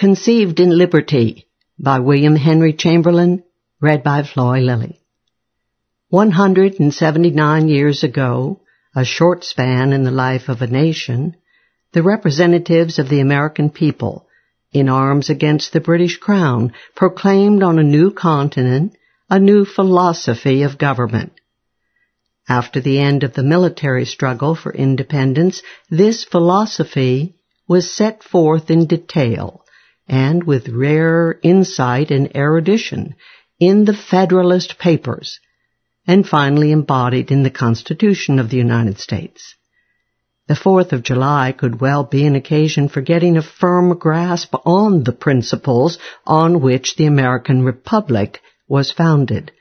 Conceived in Liberty by William Henry Chamberlin, read by Floy Lilley. 179 years ago, a short span in the life of a nation, the representatives of the American people, in arms against the British Crown, proclaimed on a new continent a new philosophy of government. After the end of the military struggle for independence, this philosophy was set forth in detail and with rare insight and erudition in the Federalist Papers, and finally embodied in the Constitution of the United States. The 4th of July could well be an occasion for getting a firm grasp on the principles on which the American Republic was founded.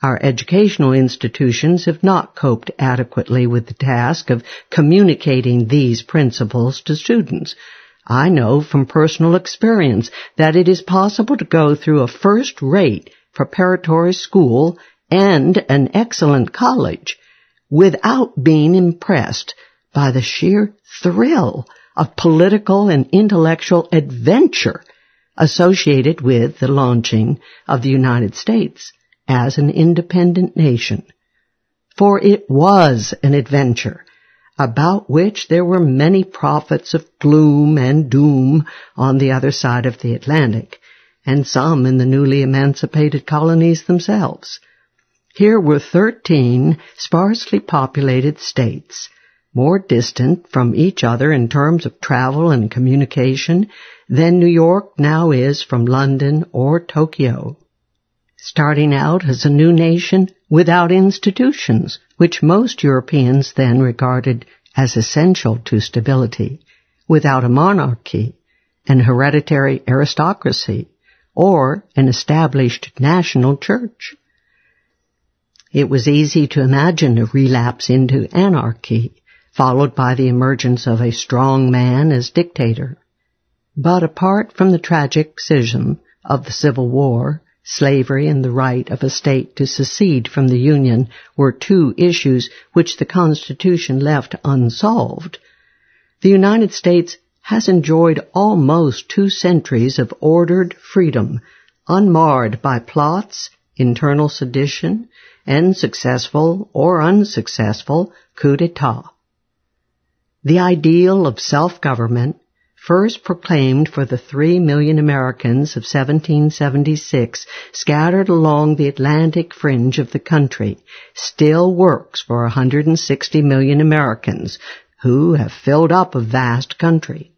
Our educational institutions have not coped adequately with the task of communicating these principles to students. I know from personal experience that it is possible to go through a first-rate preparatory school and an excellent college without being impressed by the sheer thrill of political and intellectual adventure associated with the launching of the United States as an independent nation. For it was an adventure, about which there were many prophets of gloom and doom on the other side of the Atlantic, and some in the newly emancipated colonies themselves. Here were 13 sparsely populated states, more distant from each other in terms of travel and communication than New York now is from London or Tokyo. Starting out as a new nation without institutions, which most Europeans then regarded as essential to stability, without a monarchy, an hereditary aristocracy, or an established national church. It was easy to imagine a relapse into anarchy, followed by the emergence of a strong man as dictator. But apart from the tragic schism of the Civil War, slavery and the right of a state to secede from the Union were two issues which the Constitution left unsolved. The United States has enjoyed almost 2 centuries of ordered freedom, unmarred by plots, internal sedition, and successful or unsuccessful coup d'etat. The ideal of self-government, first proclaimed for the 3 million Americans of 1776 scattered along the Atlantic fringe of the country, still works for 160 million Americans who have filled up a vast country.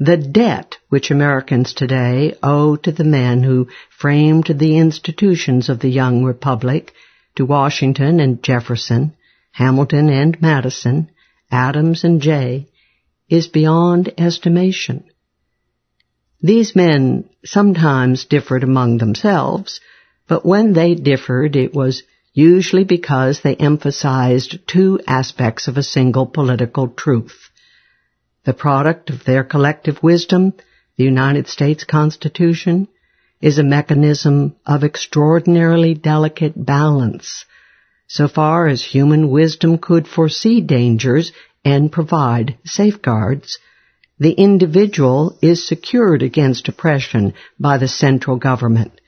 The debt which Americans today owe to the men who framed the institutions of the young republic, to Washington and Jefferson, Hamilton and Madison, Adams and Jay, is beyond estimation. These men sometimes differed among themselves, but when they differed, it was usually because they emphasized 2 aspects of a single political truth. The product of their collective wisdom, the United States Constitution, is a mechanism of extraordinarily delicate balance, so far as human wisdom could foresee dangers and provide safeguards. The individual is secured against oppression by the central government.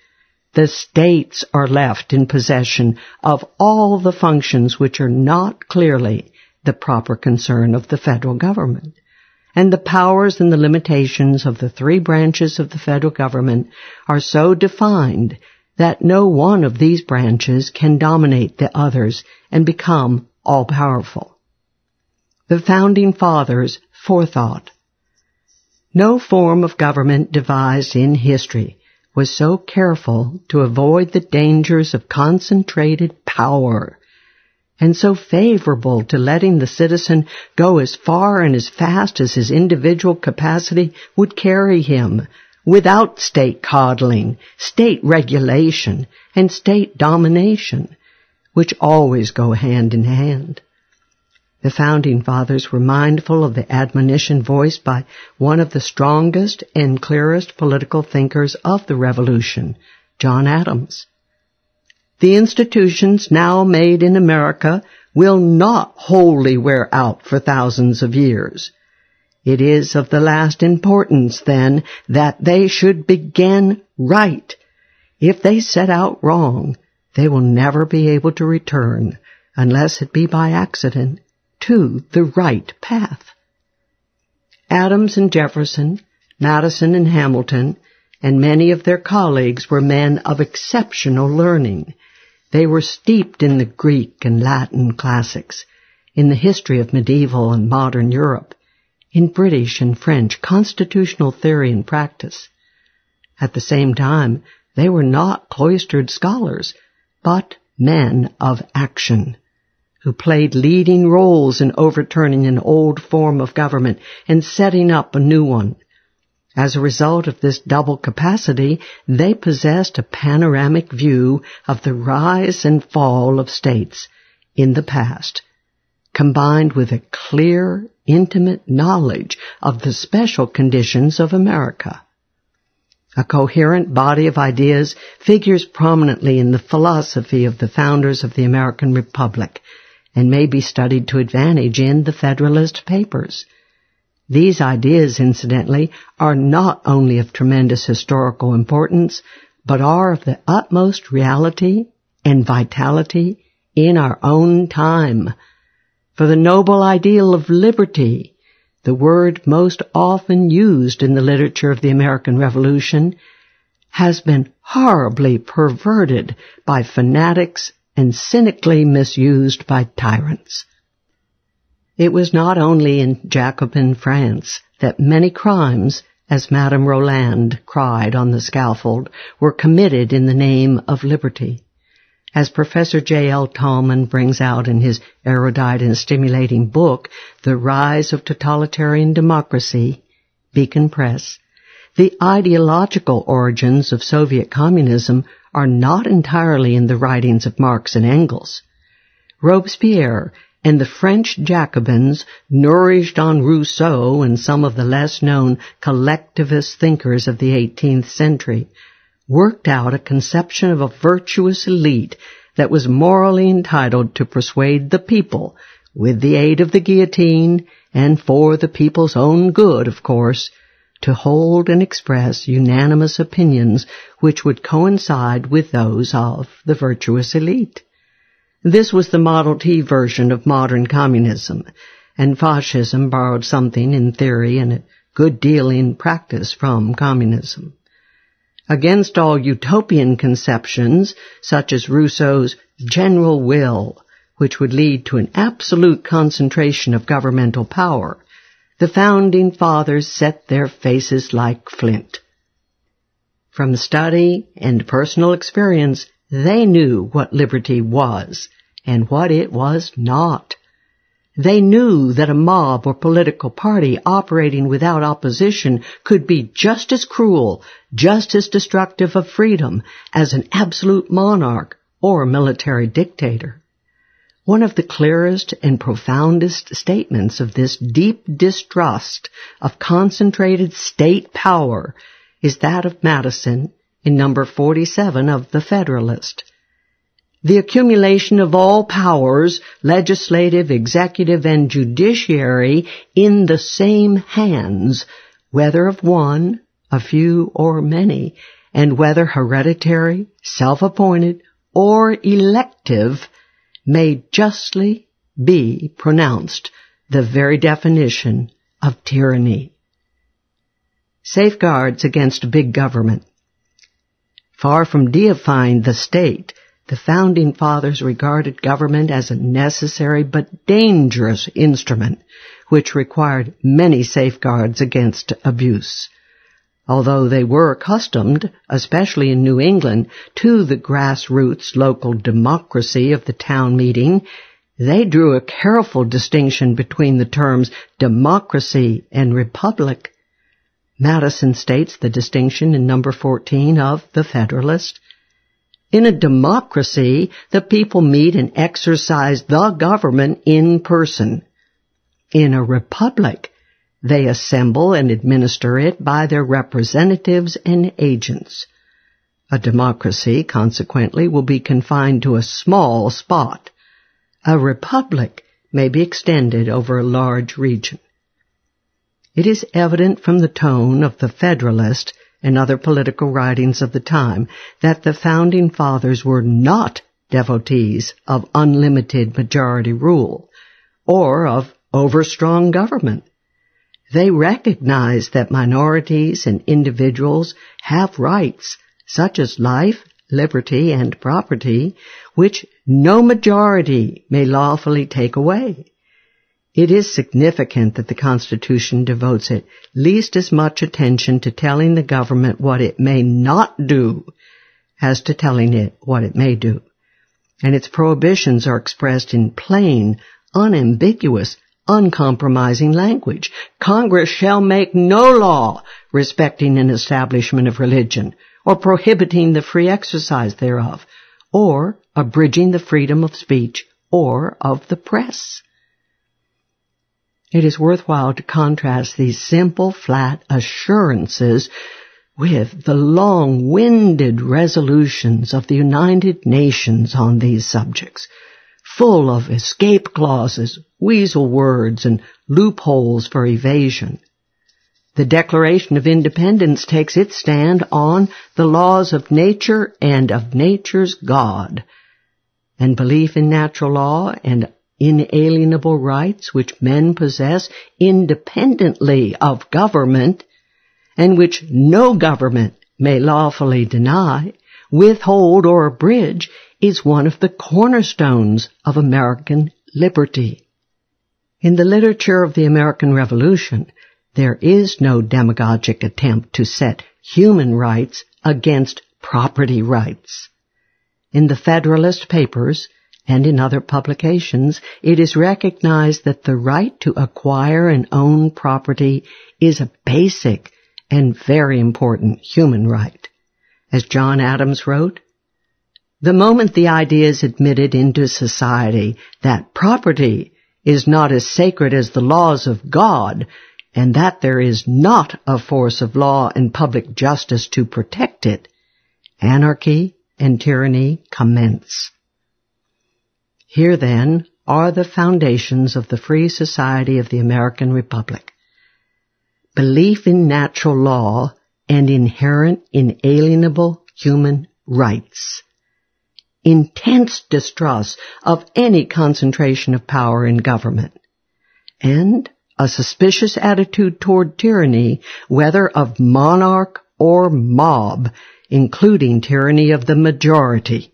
The states are left in possession of all the functions which are not clearly the proper concern of the federal government, and the powers and the limitations of the 3 branches of the federal government are so defined that no one of these branches can dominate the others and become all-powerful. The Founding Fathers' forethought. No form of government devised in history was so careful to avoid the dangers of concentrated power, and so favorable to letting the citizen go as far and as fast as his individual capacity would carry him, without state coddling, state regulation, and state domination, which always go hand in hand. The Founding Fathers were mindful of the admonition voiced by one of the strongest and clearest political thinkers of the Revolution, John Adams. The institutions now made in America will not wholly wear out for thousands of years. It is of the last importance, then, that they should begin right. If they set out wrong, they will never be able to return, unless it be by accident, to the right path. Adams and Jefferson, Madison and Hamilton, and many of their colleagues were men of exceptional learning. They were steeped in the Greek and Latin classics, in the history of medieval and modern Europe, in British and French constitutional theory and practice. At the same time, they were not cloistered scholars, but men of action, who played leading roles in overturning an old form of government and setting up a new one. As a result of this double capacity, they possessed a panoramic view of the rise and fall of states in the past, combined with a clear, intimate knowledge of the special conditions of America. A coherent body of ideas figures prominently in the philosophy of the founders of the American Republic and may be studied to advantage in the Federalist Papers. These ideas, incidentally, are not only of tremendous historical importance, but are of the utmost reality and vitality in our own time. For the noble ideal of liberty, the word most often used in the literature of the American Revolution, has been horribly perverted by fanatics and cynically misused by tyrants. It was not only in Jacobin France that many crimes, as Madame Roland cried on the scaffold, were committed in the name of liberty. As Professor J. L. Talmon brings out in his erudite and stimulating book, The Rise of Totalitarian Democracy, Beacon Press, the ideological origins of Soviet communism are not entirely in the writings of Marx and Engels. Robespierre and the French Jacobins, nourished on Rousseau and some of the less-known collectivist thinkers of the 18th century, worked out a conception of a virtuous elite that was morally entitled to persuade the people, with the aid of the guillotine, and for the people's own good, of course, to hold and express unanimous opinions which would coincide with those of the virtuous elite. This was the Model T version of modern communism, and fascism borrowed something in theory and a good deal in practice from communism. Against all utopian conceptions, such as Rousseau's general will, which would lead to an absolute concentration of governmental power, the Founding Fathers set their faces like flint. From study and personal experience, they knew what liberty was and what it was not. They knew that a mob or political party operating without opposition could be just as cruel, just as destructive of freedom as an absolute monarch or military dictator. One of the clearest and profoundest statements of this deep distrust of concentrated state power is that of Madison in number 47 of the Federalist. The accumulation of all powers, legislative, executive, and judiciary, in the same hands, whether of one, a few, or many, and whether hereditary, self-appointed, or elective, may justly be pronounced the very definition of tyranny. Safeguards against big government. Far from deifying the state, the Founding Fathers regarded government as a necessary but dangerous instrument, which required many safeguards against abuse. Although they were accustomed, especially in New England, to the grassroots local democracy of the town meeting, they drew a careful distinction between the terms democracy and republic. Madison states the distinction in number 14 of The Federalist. In a democracy, the people meet and exercise the government in person. In a republic, they assemble and administer it by their representatives and agents. A democracy, consequently, will be confined to a small spot. A republic may be extended over a large region. It is evident from the tone of the Federalist and other political writings of the time that the Founding Fathers were not devotees of unlimited majority rule or of overstrong government. They recognized that minorities and individuals have rights such as life, liberty, and property, which no majority may lawfully take away. It is significant that the Constitution devotes at least as much attention to telling the government what it may not do as to telling it what it may do. And its prohibitions are expressed in plain, unambiguous, uncompromising language. Congress shall make no law respecting an establishment of religion, or prohibiting the free exercise thereof, or abridging the freedom of speech or of the press. It is worthwhile to contrast these simple, flat assurances with the long-winded resolutions of the United Nations on these subjects, full of escape clauses, weasel words, and loopholes for evasion. The Declaration of Independence takes its stand on the laws of nature and of nature's God, and belief in natural law and inalienable rights which men possess independently of government, and which no government may lawfully deny, withhold, or abridge, is one of the cornerstones of American liberty. In the literature of the American Revolution, there is no demagogic attempt to set human rights against property rights. In the Federalist Papers and in other publications, it is recognized that the right to acquire and own property is a basic and very important human right. As John Adams wrote, "The moment the idea is admitted into society that property is not as sacred as the laws of God, and that there is not a force of law and public justice to protect it, anarchy and tyranny commence." Here, then, are the foundations of the free society of the American Republic. Belief in natural law and inherent inalienable human rights. Intense distrust of any concentration of power in government. And a suspicious attitude toward tyranny, whether of monarch or mob, including tyranny of the majority.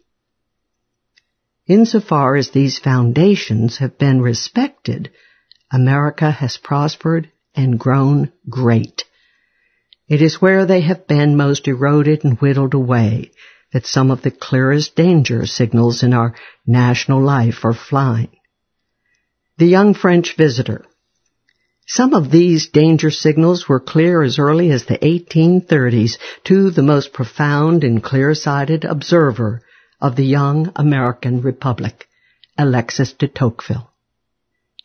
Insofar as these foundations have been respected, America has prospered and grown great. It is where they have been most eroded and whittled away that some of the clearest danger signals in our national life are flying. The young French visitor. Some of these danger signals were clear as early as the 1830s to the most profound and clear-sighted observer of the young American Republic, Alexis de Tocqueville.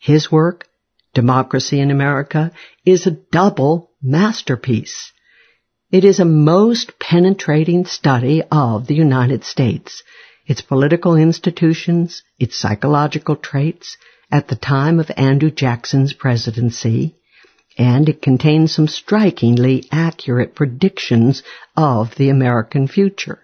His work, Democracy in America, is a double masterpiece. It is a most penetrating study of the United States, its political institutions, its psychological traits, at the time of Andrew Jackson's presidency, and it contains some strikingly accurate predictions of the American future.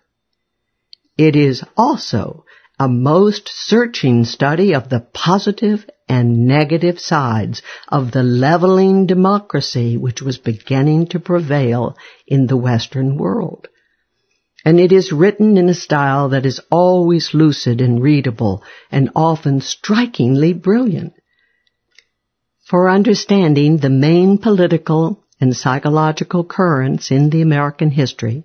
It is also a most searching study of the positive and negative sides of the leveling democracy which was beginning to prevail in the Western world. And it is written in a style that is always lucid and readable and often strikingly brilliant. For understanding the main political and psychological currents in the American history,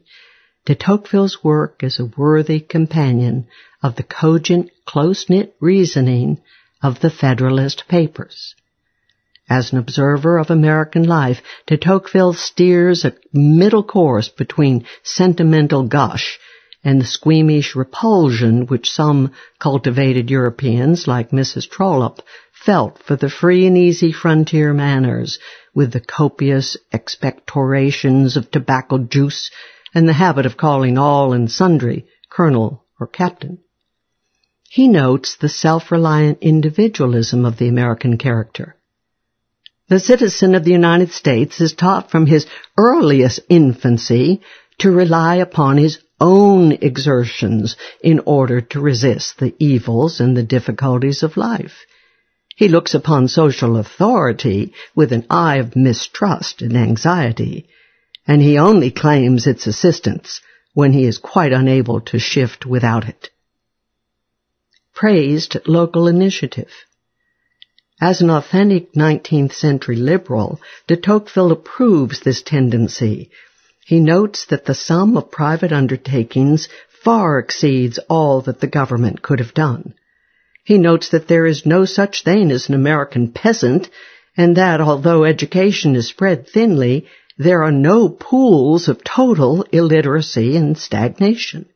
de Tocqueville's work is a worthy companion of the cogent, close-knit reasoning of the Federalist Papers. As an observer of American life, de Tocqueville steers a middle course between sentimental gush and the squeamish repulsion which some cultivated Europeans, like Mrs. Trollope, felt for the free and easy frontier manners, with the copious expectorations of tobacco juice and the habit of calling all and sundry colonel or captain. He notes the self-reliant individualism of the American character. The citizen of the United States is taught from his earliest infancy to rely upon his own exertions in order to resist the evils and the difficulties of life. He looks upon social authority with an eye of mistrust and anxiety, and he only claims its assistance when he is quite unable to shift without it. Praised local initiative. As an authentic 19th-century liberal, de Tocqueville approves this tendency. He notes that the sum of private undertakings far exceeds all that the government could have done. He notes that there is no such thing as an American peasant, and that although education is spread thinly, there are no pools of total illiteracy and stagnation.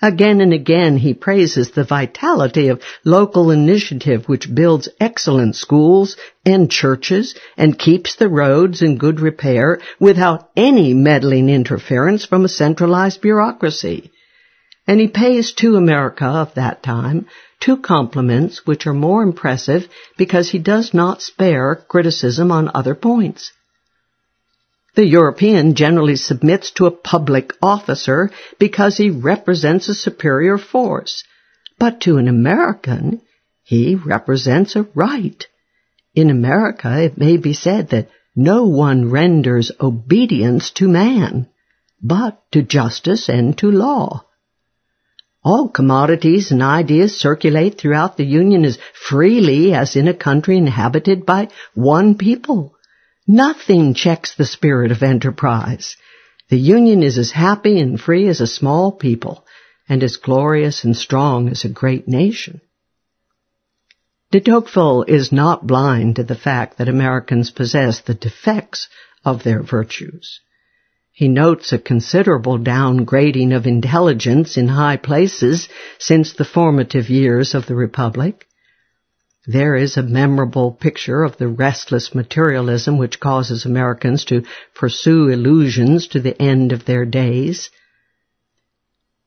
Again and again he praises the vitality of local initiative, which builds excellent schools and churches and keeps the roads in good repair without any meddling interference from a centralized bureaucracy. And he pays to America of that time two compliments which are more impressive because he does not spare criticism on other points. The European generally submits to a public officer because he represents a superior force, but to an American, he represents a right. In America, it may be said that no one renders obedience to man, but to justice and to law. All commodities and ideas circulate throughout the Union as freely as in a country inhabited by one people. Nothing checks the spirit of enterprise. The Union is as happy and free as a small people, and as glorious and strong as a great nation. De Tocqueville is not blind to the fact that Americans possess the defects of their virtues. He notes a considerable downgrading of intelligence in high places since the formative years of the Republic. There is a memorable picture of the restless materialism which causes Americans to pursue illusions to the end of their days.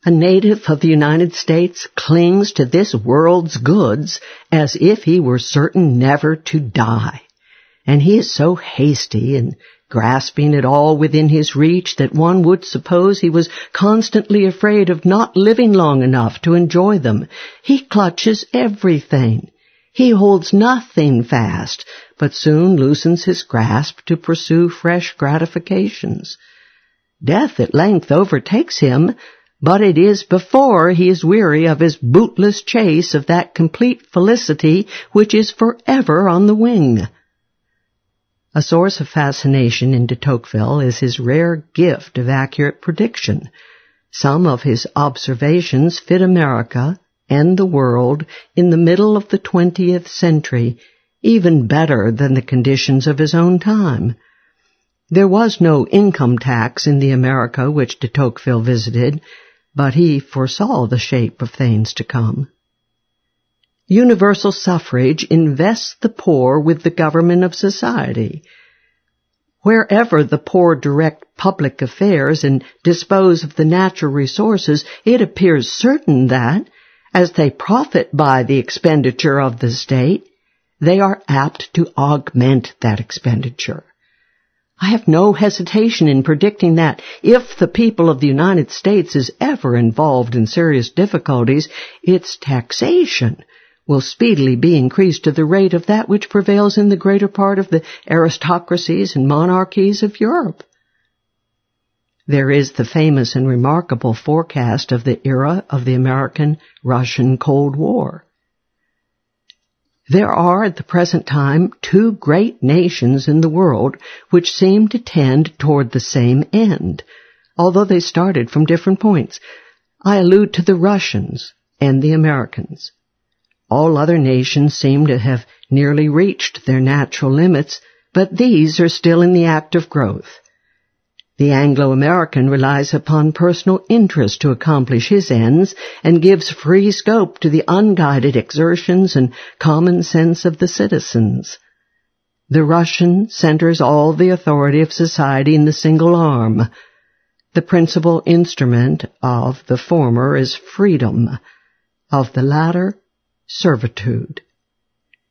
A native of the United States clings to this world's goods as if he were certain never to die, and he is so hasty in grasping at all within his reach that one would suppose he was constantly afraid of not living long enough to enjoy them. He clutches everything. He holds nothing fast, but soon loosens his grasp to pursue fresh gratifications. Death at length overtakes him, but it is before he is weary of his bootless chase of that complete felicity which is forever on the wing. A source of fascination in de Tocqueville is his rare gift of accurate prediction. Some of his observations fit America and the world in the middle of the 20th century, even better than the conditions of his own time. There was no income tax in the America which de Tocqueville visited, but he foresaw the shape of things to come. Universal suffrage invests the poor with the government of society. Wherever the poor direct public affairs and dispose of the natural resources, it appears certain that, as they profit by the expenditure of the state, they are apt to augment that expenditure. I have no hesitation in predicting that if the people of the United States is ever involved in serious difficulties, its taxation will speedily be increased to the rate of that which prevails in the greater part of the aristocracies and monarchies of Europe. There is the famous and remarkable forecast of the era of the American-Russian Cold War. There are at the present time two great nations in the world which seem to tend toward the same end, although they started from different points. I allude to the Russians and the Americans. All other nations seem to have nearly reached their natural limits, but these are still in the act of growth. The Anglo-American relies upon personal interest to accomplish his ends and gives free scope to the unguided exertions and common sense of the citizens. The Russian centers all the authority of society in the single arm. The principal instrument of the former is freedom, of the latter, servitude.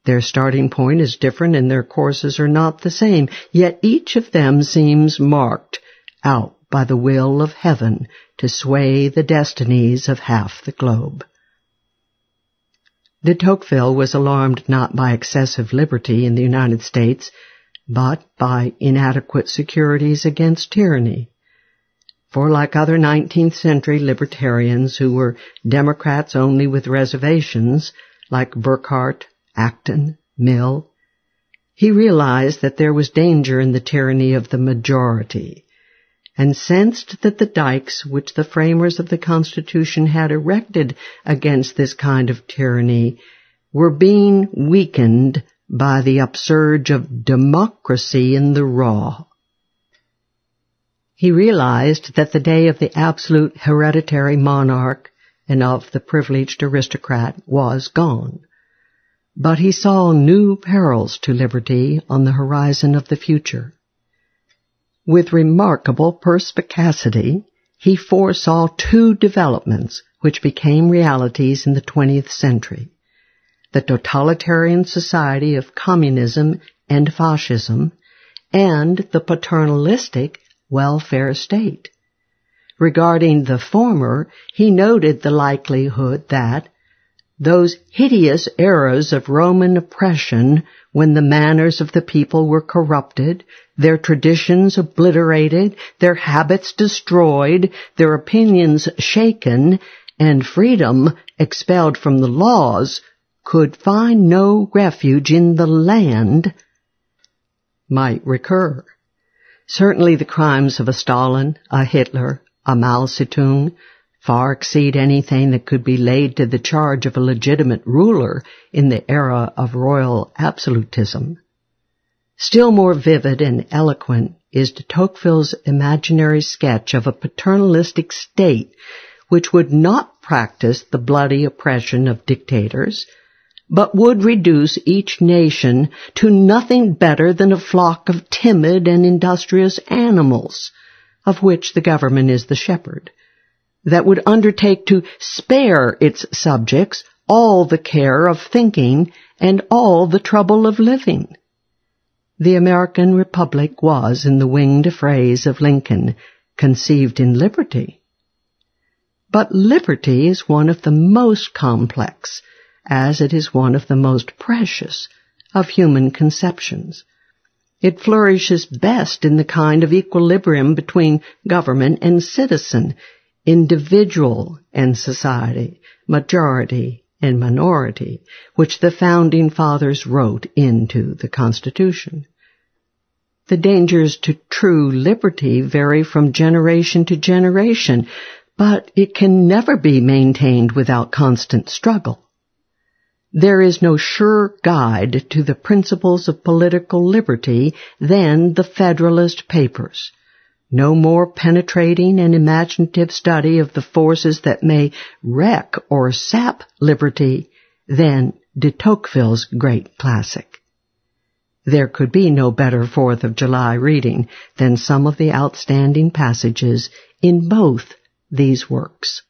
Their starting point is different and their courses are not the same, yet each of them seems marked out by the will of heaven to sway the destinies of half the globe. De Tocqueville was alarmed not by excessive liberty in the United States, but by inadequate securities against tyranny. For like other 19th-century libertarians who were Democrats only with reservations, like Burckhardt, Acton, Mill, he realized that there was danger in the tyranny of the majority, and sensed that the dikes which the framers of the Constitution had erected against this kind of tyranny were being weakened by the upsurge of democracy in the raw. He realized that the day of the absolute hereditary monarch and of the privileged aristocrat was gone. But he saw new perils to liberty on the horizon of the future. With remarkable perspicacity, he foresaw two developments which became realities in the 20th century: the totalitarian society of communism and fascism, and the paternalistic welfare state. Regarding the former, he noted the likelihood that those hideous eras of Roman oppression, when the manners of the people were corrupted, their traditions obliterated, their habits destroyed, their opinions shaken, and freedom expelled from the laws, could find no refuge in the land, might recur. Certainly the crimes of a Stalin, a Hitler, a Mao Zedong far exceed anything that could be laid to the charge of a legitimate ruler in the era of royal absolutism. Still more vivid and eloquent is de Tocqueville's imaginary sketch of a paternalistic state which would not practice the bloody oppression of dictators, but would reduce each nation to nothing better than a flock of timid and industrious animals, of which the government is the shepherd, that would undertake to spare its subjects all the care of thinking and all the trouble of living. The American Republic was, in the winged phrase of Lincoln, conceived in liberty. But liberty is one of the most complex, as it is one of the most precious, of human conceptions. It flourishes best in the kind of equilibrium between government and citizen, individual and society, majority and minority, which the Founding Fathers wrote into the Constitution. The dangers to true liberty vary from generation to generation, but it can never be maintained without constant struggle. There is no sure guide to the principles of political liberty than the Federalist Papers. No more penetrating and imaginative study of the forces that may wreck or sap liberty than de Tocqueville's great classic. There could be no better 4th of July reading than some of the outstanding passages in both these works.